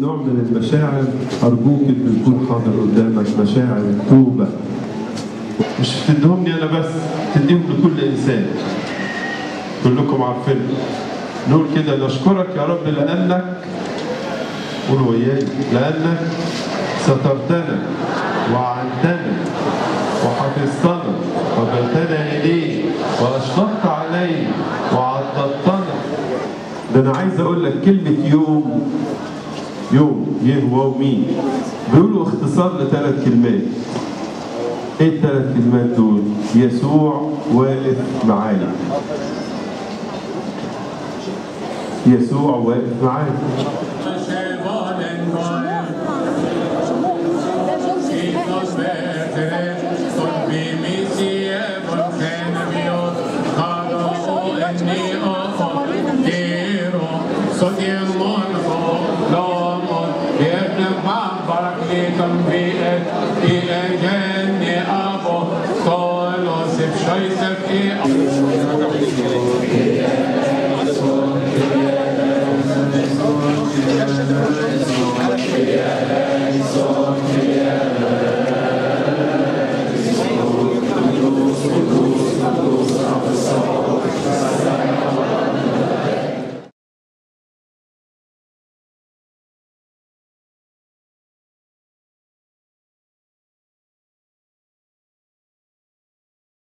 نوع من المشاعر أرجوك إن تكون حاضر قدامك مشاعر التوبة. مش تديهم لي أنا بس، تديهم لكل إنسان. كلكم عارفين. نقول كده نشكرك يا رب لأنك، قول وياي، لأنك سترتنا وعنتنا وحفظتنا وبلتنا إليك وأشفقت عليك وعضدتنا. ده أنا عايز أقول لك كلمة يوم، يوم يهوى ومين بيقولوا اختصار لثلاث كلمات. إيه الثلاث كلمات دول؟ يسوع واقف معايا. يسوع واقف معايا. Come be at the end.